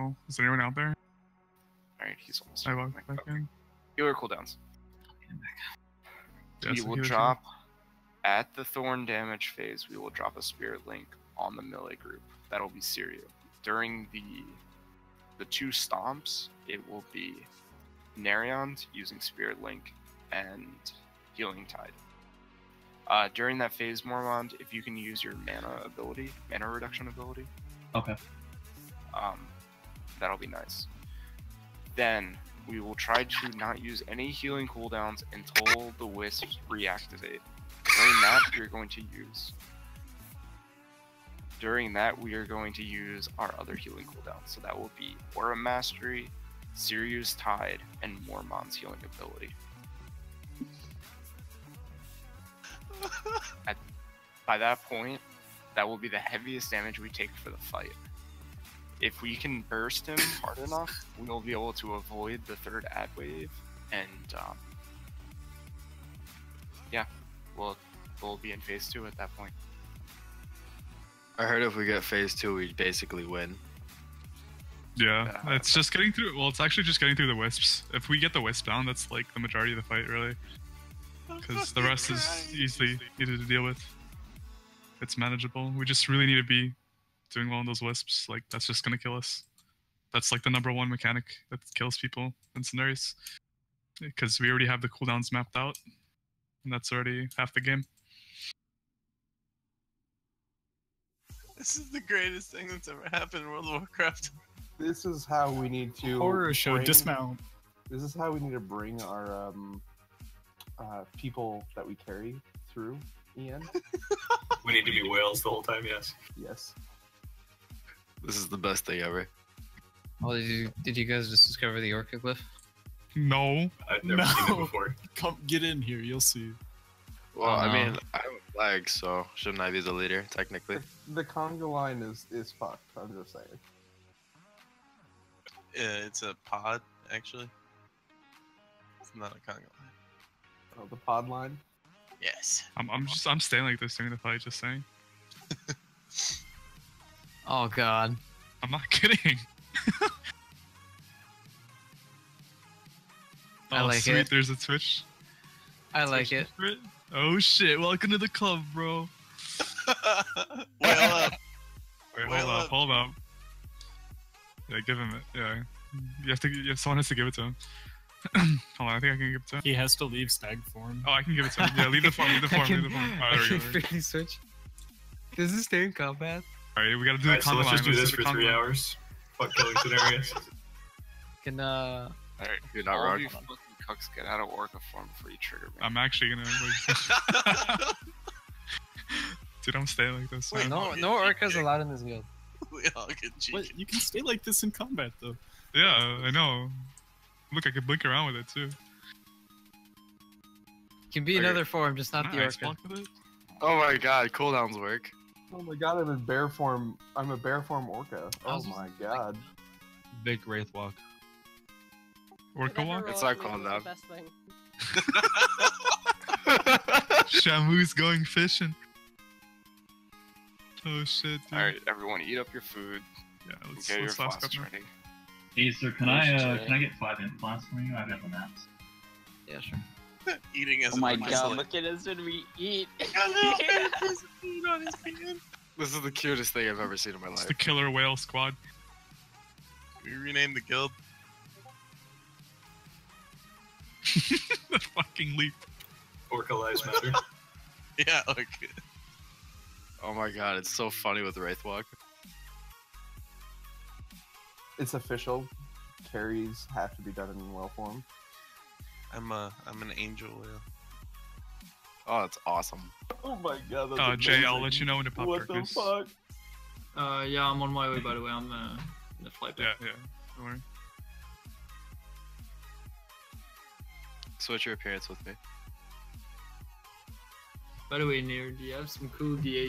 signal. Is anyone out there? All right, he's almost. I logged back in. Healer cooldowns. We will drop at the thorn damage phase. We will drop a spirit link on the melee group. That'll be Siriu. During the two stomps, it will be Narion using spirit link and healing tide. During that phase, Mormont, if you can use your mana ability, mana reduction ability. Okay. That'll be nice. Then we will try to not use any healing cooldowns until the wisps reactivate. During that, we're going to use. During that, we are going to use our other healing cooldowns. So that will be Aura Mastery, Sirius Tide, and Mormont's healing ability. By that point, that will be the heaviest damage we take for the fight. If we can burst him hard enough, we'll be able to avoid the third ad wave, and yeah, we'll be in phase 2 at that point. I heard if we get phase 2, we basically win. Yeah, it's just getting through. Well, it's actually just getting through the wisps. If we get the wisp down, that's like the majority of the fight, really. Because the rest is easy to deal with. It's manageable. We just really need to be doing well in those wisps. Like, that's just gonna kill us. That's like the #1 mechanic that kills people in scenarios. Because we already have the cooldowns mapped out. And that's already half the game. This is the greatest thing that's ever happened in World of Warcraft. This is how we need to... Horror show dismount. This is how we need to bring our, people that we carry through, Ian. We need to be whales the whole time, yes. Yes. This is the best thing ever. Oh, did you guys just discover the Orca glyph? No. I've never seen it before. Come get in here, you'll see. Well, I mean, I have a flag, so shouldn't I be the leader, technically? The conga line is fucked, I'm just saying. Yeah, it's a pod, actually. It's not a conga line. Oh, the pod line? Yes. I'm staying like this during the fight, just saying. Oh god. I'm not kidding. I like sweet, it. There's a Twitch. I like Twitch it. Oh shit, welcome to the club, bro. Well up. Wait, hold up. Yeah, give him it. Yeah. Someone has to give it to him. Hold on, I think I can give it to him. He has to leave stag form. Oh, I can give it to him. Yeah, leave the form. Alright, there we go. Switch. Does this stay in combat? Alright, we gotta do the combat. So let's just do this for 3 hours. Fuck killing scenarios. Alright, you're not wrong. All you fucking cucks, get out of Orca form before you trigger me. I'm actually gonna... Like... Dude, I'm staying like this. Wait, no Orca's allowed in this guild. We all get cheated. You can stay like this in combat, though. Yeah, I know. Look, I can blink around with it too. Can be another form, just not the Orca. Oh my god, cooldowns work. Oh my god, I'm in bear form. I'm a bear form Orca. Oh my god. Big Wraithwalk. Orca walk? It's not cooldown. Shamu's going fishing. Oh shit. Dude. All right, everyone, eat up your food. Yeah, let's get your flasks ready. Hey, sir, can I get 5 imp flasks from you? I've got the maps. Yeah, sure. Eating as a my god, look at us when we eat! This is the cutest thing I've ever seen in my life. It's the killer whale squad. Can we rename the guild? The fucking leap. Orca lives matter. Yeah, okay. Oh my god, it's so funny with Wraithwalk. It's official. Carries have to be done in whale form. I'm an angel whale. Oh, that's awesome. Oh my god. That's Jay, I'll let you know when to pop turkeys. What the fuck? Yeah, I'm on my way. By the way, I'm in the flight back. Yeah, don't worry. Switch your appearance with me. By the way, Nier, do you have some cool DH